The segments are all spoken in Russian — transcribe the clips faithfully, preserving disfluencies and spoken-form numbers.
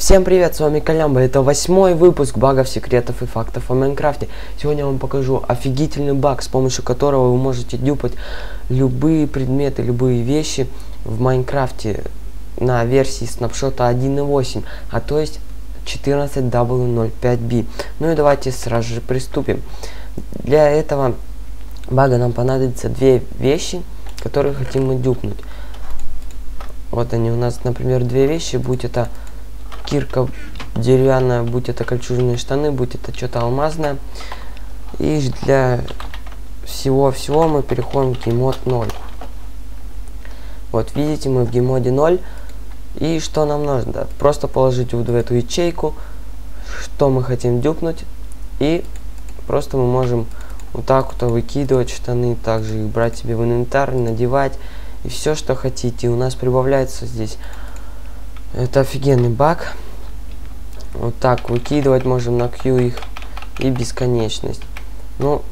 Всем привет, с вами Колямба, это восьмой выпуск багов, секретов и фактов о Майнкрафте. Сегодня я вам покажу офигительный баг, с помощью которого вы можете дюпать любые предметы, любые вещи в Майнкрафте на версии снапшота один точка восемь, а то есть четырнадцать точка ноль пять би. Ну и давайте сразу же приступим. Для этого бага нам понадобится две вещи, которые хотим мы дюпнуть. Вот они у нас, например, две вещи, будь это кирка деревянная, будь это кольчужные штаны, будь это что-то алмазное. И для всего-всего мы переходим в геймод ноль. Вот видите, мы в геймоде ноль. И что нам нужно? Просто положить в эту ячейку, что мы хотим дюпнуть. И просто мы можем вот так вот выкидывать штаны, также их брать себе в инвентарь, надевать. И все, что хотите. У нас прибавляется здесь. Это офигенный баг. Вот так выкидывать можем на Q их и бесконечность. Ну,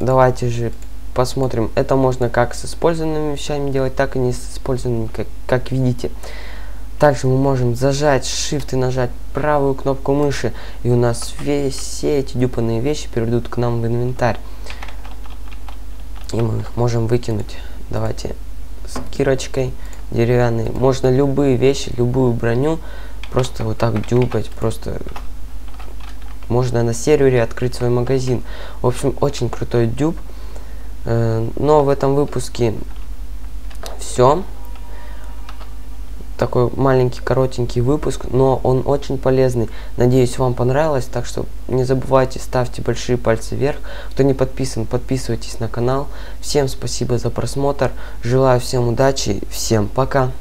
давайте же посмотрим. Это можно как с использованными вещами делать, так и не с использованными, как, как видите. Также мы можем зажать Shift и нажать правую кнопку мыши. И у нас весь, все эти дюпанные вещи перейдут к нам в инвентарь. И мы их можем выкинуть. Давайте с кирочкой деревянные. Можно любые вещи, любую броню просто вот так дюпать. Просто можно на сервере открыть свой магазин. В общем, очень крутой дюб. Но в этом выпуске все. Такой маленький, коротенький выпуск, но он очень полезный. Надеюсь, вам понравилось. Так что не забывайте, ставьте большие пальцы вверх. Кто не подписан, подписывайтесь на канал. Всем спасибо за просмотр. Желаю всем удачи. Всем пока.